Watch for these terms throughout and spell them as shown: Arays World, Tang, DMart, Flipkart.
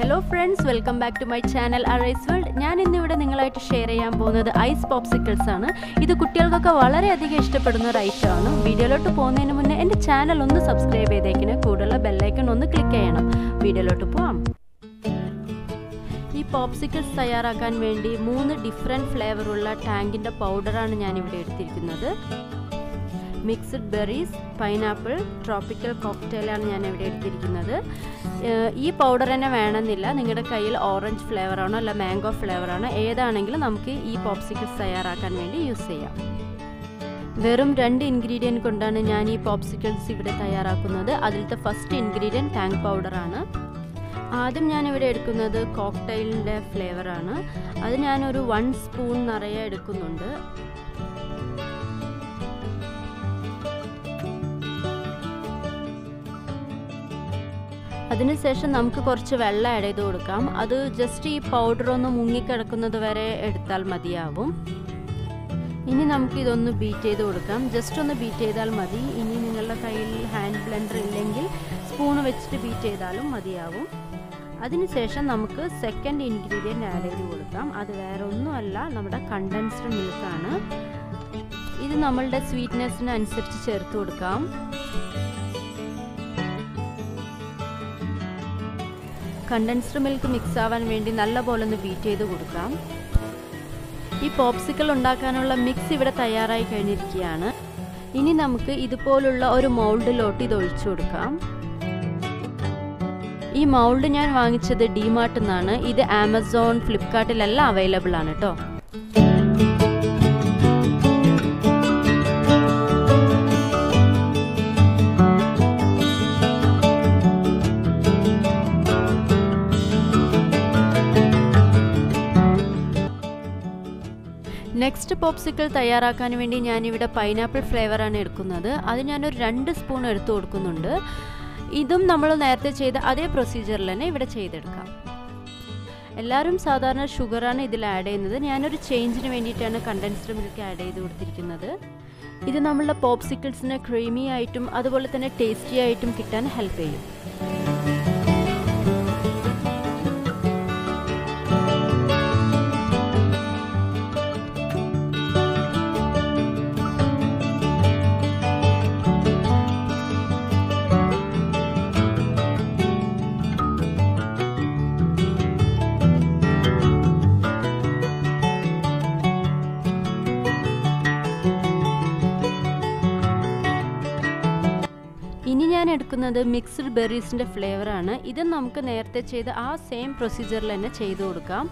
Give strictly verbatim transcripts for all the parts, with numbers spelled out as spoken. Hello friends, welcome back to my channel Arays World. ഞാൻ ഇന്നിവിടെ നിങ്ങളായിട്ട് ഷെയർ ചെയ്യാൻ പോകുന്നത് ഐസ് പോപ്സിക്കിൾസ് ആണ്. ഇത് കുട്ടികൾക്കൊക്കെ വളരെയധികം ഇഷ്ടപ്പെടുന്ന ഒരു ഐറ്റം ആണ്. വീഡിയോയിലോട്ട് പോകുന്നതിന് മുന്നേ എൻ്റെ ചാനൽ ഒന്ന് സബ്സ്ക്രൈബ് ചെയ്തേക്കണം. കൂടെയുള്ള ബെൽ ഐക്കൺ ഒന്ന് ക്ലിക്ക് ചെയ്യണം. വീഡിയോയിലോട്ട് പോകാം. ഈ പോപ്സിക്കിൾസ് തയ്യാറാക്കാൻ വേണ്ടി മൂന്ന് ഡിഫറെൻറ്റ് ഫ്ലേവറുള്ള ടാങ്കിൻ്റെ പൗഡറാണ് ഞാൻ ഇവിടെ എടുത്തിരിക്കുന്നത്. മിക്സ്ഡ് ബെറീസ്, പൈനാപ്പിൾ, ട്രോപ്പിക്കൽ കോക്ടെയിലാണ് ഞാൻ ഇവിടെ എടുത്തിരിക്കുന്നത്. ഈ പൗഡർ തന്നെ വേണമെന്നില്ല, നിങ്ങളുടെ കയ്യിൽ ഓറഞ്ച് ഫ്ലേവറാണോ അല്ല മാംഗോ ഫ്ലേവറാണോ ഏതാണെങ്കിലും നമുക്ക് ഈ പോപ്സിക്കിൾസ് തയ്യാറാക്കാൻ വേണ്ടി യൂസ് ചെയ്യാം. വെറും രണ്ട് ഇൻഗ്രീഡിയൻറ്റ് കൊണ്ടാണ് ഞാൻ ഈ പോപ്സിക്കിൾസ് ഇവിടെ തയ്യാറാക്കുന്നത്. അതിലത്തെ ഫസ്റ്റ് ഇൻഗ്രീഡിയൻറ്റ് ടാങ് പൗഡറാണ്. ആദ്യം ഞാനിവിടെ എടുക്കുന്നത് കോക്ടെയിലിൻ്റെ ഫ്ലേവറാണ്. അത് ഞാനൊരു വൺ സ്പൂൺ നിറയെ എടുക്കുന്നുണ്ട്. അതിനുശേഷം നമുക്ക് കുറച്ച് വെള്ളം ആഡ് ചെയ്ത് കൊടുക്കാം. അത് ജസ്റ്റ് ഈ പൗഡർ ഒന്ന് മുങ്ങിക്കിടക്കുന്നത് വരെ എടുത്താൽ മതിയാവും. ഇനി നമുക്ക് ഇതൊന്ന് ബീറ്റ് ചെയ്ത് കൊടുക്കാം. ജസ്റ്റ് ഒന്ന് ബീറ്റ് ചെയ്താൽ മതി. ഇനി നിങ്ങളുടെ കയ്യിൽ ഹാൻഡ് ബ്ലെൻഡർ ഇല്ലെങ്കിൽ സ്പൂൺ വെച്ചിട്ട് ബീറ്റ് ചെയ്താലും മതിയാവും. അതിനുശേഷം നമുക്ക് സെക്കൻഡ് ഇൻഗ്രീഡിയൻറ്റ് ആഡ് ചെയ്ത് കൊടുക്കാം. അത് വേറെ ഒന്നുമല്ല, നമ്മുടെ കണ്ടൻസ്ഡ് മിൽക്കാണ്. ഇത് നമ്മളുടെ സ്വീറ്റ്നെസ്സിന് അനുസരിച്ച് ചേർത്ത് കൊടുക്കാം. കണ്ടൻസ്ഡ് മിൽക്ക് മിക്സ് ആവാൻ വേണ്ടി നല്ലപോലെ ഒന്ന് ബീറ്റ് ചെയ്ത് കൊടുക്കാം. ഈ പോപ്സിക്കിൾ ഉണ്ടാക്കാനുള്ള മിക്സ് ഇവിടെ തയ്യാറായി കഴിഞ്ഞിരിക്കുകയാണ്. ഇനി നമുക്ക് ഇതുപോലുള്ള ഒരു മൗൾഡിലോട്ട് ഇത് ഒഴിച്ചു കൊടുക്കാം. ഈ മൗൾഡ് ഞാൻ വാങ്ങിച്ചത് ഡിമാർട്ടിൽ നിന്നാണ്. ഇത് ആമസോൺ, ഫ്ലിപ്കാർട്ടിലെല്ലാം അവൈലബിൾ ആണ് കേട്ടോ. നെക്സ്റ്റ് പോപ്സിക്കിൾ തയ്യാറാക്കാൻ വേണ്ടി ഞാനിവിടെ പൈനാപ്പിൾ ഫ്ലേവറാണ് എടുക്കുന്നത്. അത് ഞാനൊരു രണ്ട് സ്പൂൺ എടുത്തു കൊടുക്കുന്നുണ്ട്. ഇതും നമ്മൾ നേരത്തെ ചെയ്ത അതേ പ്രൊസീജിയറിൽ തന്നെ ഇവിടെ ചെയ്തെടുക്കാം. എല്ലാവരും സാധാരണ ഷുഗറാണ് ഇതിൽ ആഡ് ചെയ്യുന്നത്. ഞാനൊരു ചേഞ്ചിന് വേണ്ടിയിട്ടാണ് കണ്ടൻസ്ഡ് മിൽക്ക് ആഡ് ചെയ്ത് കൊടുത്തിരിക്കുന്നത്. ഇത് നമ്മളുടെ പോപ്സിക്കിൾസിന് ക്രീമി ആയിട്ടും അതുപോലെ തന്നെ ടേസ്റ്റി ആയിട്ടും കിട്ടാൻ ഹെൽപ്പ് ചെയ്യും. ഇനി ഞാൻ എടുക്കുന്നത് മിക്സ്ഡ് ബെറീസിൻ്റെ ഫ്ലേവറാണ്. ഇത് നമുക്ക് നേരത്തെ ചെയ്ത ആ സെയിം പ്രൊസീജിയറിൽ തന്നെ ചെയ്തു കൊടുക്കാം.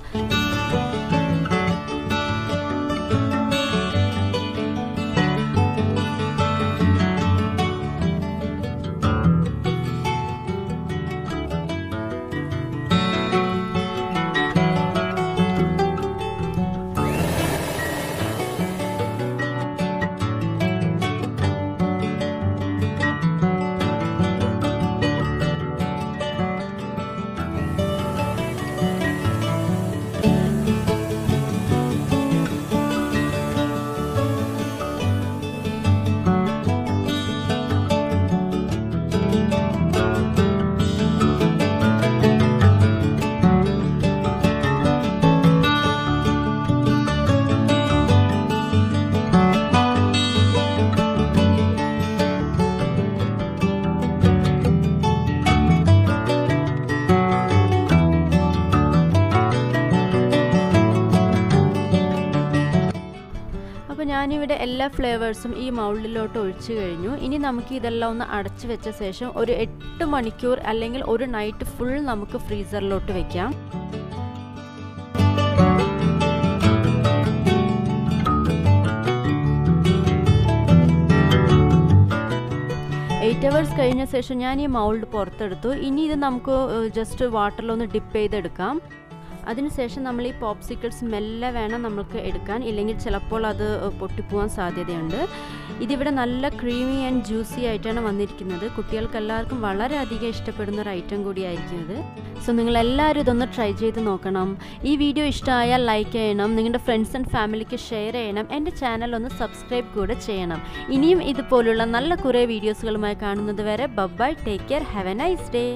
ഞാനിവിടെ എല്ലാ ഫ്ലേവേഴ്സും ഈ മൗൾഡിലോട്ട് ഒഴിച്ചു കഴിഞ്ഞു. ഇനി നമുക്ക് ഇതെല്ലാം ഒന്ന് അടച്ചു വെച്ച ശേഷം ഒരു എട്ട് മണിക്കൂർ അല്ലെങ്കിൽ ഒരു നൈറ്റ് ഫുൾ നമുക്ക് ഫ്രീസറിലോട്ട് വെക്കാം. എയ്റ്റ് അവേഴ്സ് കഴിഞ്ഞ ശേഷം ഞാൻ ഈ മൗൾഡ് പുറത്തെടുത്തു. ഇനി ഇത് നമുക്ക് ജസ്റ്റ് വാട്ടറിലൊന്ന് ഡിപ്പ് ചെയ്തെടുക്കാം. അതിനുശേഷം നമ്മൾ ഈ പോപ്സിക്കിൾസ് മെല്ലെ വേണം നമുക്ക് എടുക്കാൻ, ഇല്ലെങ്കിൽ ചിലപ്പോൾ അത് പൊട്ടിപ്പോവാൻ സാധ്യതയുണ്ട്. ഇതിവിടെ നല്ല ക്രീമി ആൻഡ് ജ്യൂസി ആയിട്ടാണ് വന്നിരിക്കുന്നത്. കുട്ടികൾക്ക് എല്ലാവർക്കും വളരെയധികം ഇഷ്ടപ്പെടുന്ന ഒരു ഐറ്റം കൂടിയായിരിക്കും ഇത്. സോ നിങ്ങളെല്ലാവരും ഇതൊന്ന് ട്രൈ ചെയ്ത് നോക്കണം. ഈ വീഡിയോ ഇഷ്ടമായാൽ ലൈക്ക് ചെയ്യണം, നിങ്ങളുടെ ഫ്രണ്ട്സ് ആൻഡ് ഫാമിലിക്ക് ഷെയർ ചെയ്യണം, എൻ്റെ ചാനൽ ഒന്ന് സബ്സ്ക്രൈബ് കൂടെ ചെയ്യണം. ഇനിയും ഇതുപോലുള്ള നല്ല കുറേ വീഡിയോസുകളുമായി കാണുന്നത് വരെ bye, take care, have a nice day.